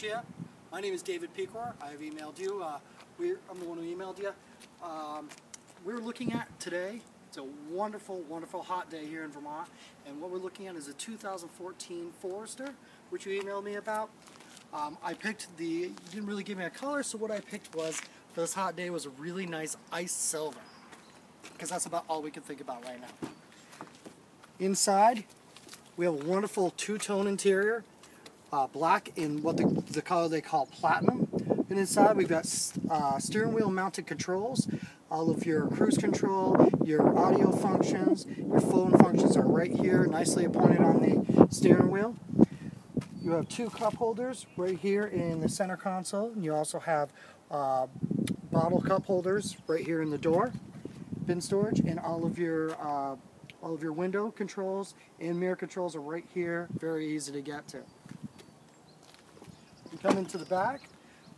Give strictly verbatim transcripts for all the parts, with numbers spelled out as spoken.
share. My name is David Pecor. I've emailed you. Uh, we're, I'm the one who emailed you. Um, we're looking at today, it's a wonderful, wonderful hot day here in Vermont, and what we're looking at is a two thousand fourteen Forester, which you emailed me about. Um, I picked the, you didn't really give me a color, so what I picked was, for this hot day, was a really nice ice silver, because that's about all we can think about right now. Inside, we have a wonderful two-tone interior, uh, black in what the, the color they call platinum. And inside we've got uh, steering wheel mounted controls. All of your cruise control, your audio functions, your phone functions are right here, nicely appointed on the steering wheel. You have two cup holders right here in the center console, and you also have uh, bottle cup holders right here in the door, bin storage, and all of your uh, all of your window controls and mirror controls are right here, very easy to get to. We come into the back.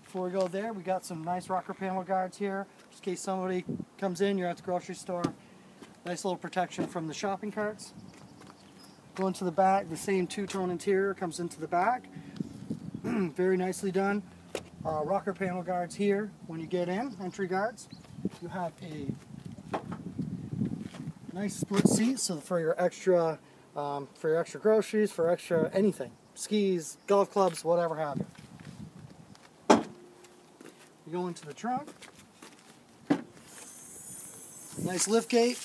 Before we go there, we got some nice rocker panel guards here, just in case somebody comes in, you're at the grocery store. Nice little protection from the shopping carts. Going to the back, the same two-tone interior comes into the back. Very nicely done. Uh, rocker panel guards here when you get in, entry guards. You have a nice split seat, so for your extra, um, for your extra groceries, for extra anything, skis, golf clubs, whatever have you. We go into the trunk. Nice liftgate,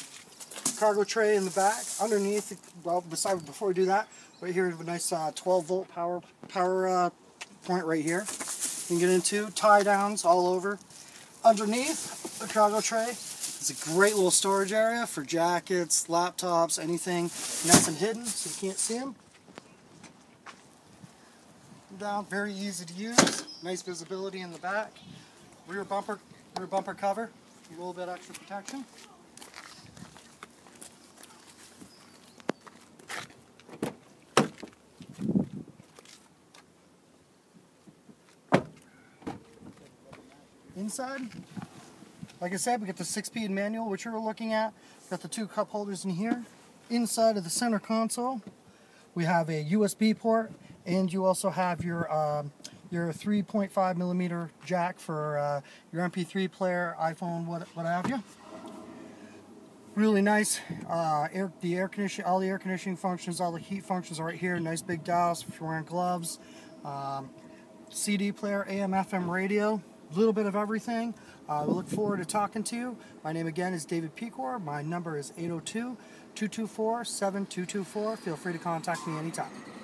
cargo tray in the back. Underneath, well, beside, before we do that, right here we have a nice uh, twelve volt power power uh, point right here. You can get into tie downs all over. Underneath the cargo tray, it's a great little storage area for jackets, laptops, anything nice and hidden so you can't see them. Down, very easy to use. Nice visibility in the back. Rear bumper, rear bumper cover, a little bit extra protection. Inside, like I said, we get the six-speed manual, which you're looking at. Got the two cup holders in here. Inside of the center console, we have a U S B port, and you also have your um, your three point five millimeter jack for uh, your M P three player, iPhone, what, what have you. Really nice. Uh, air, the air conditioning, all the air conditioning functions, all the heat functions are right here. Nice big dials if you're wearing gloves. Um, C D player, A M F M radio, a little bit of everything. I uh, look forward to talking to you. My name again is David Pecor. My number is eight oh two, two two four, seven two two four. Feel free to contact me anytime.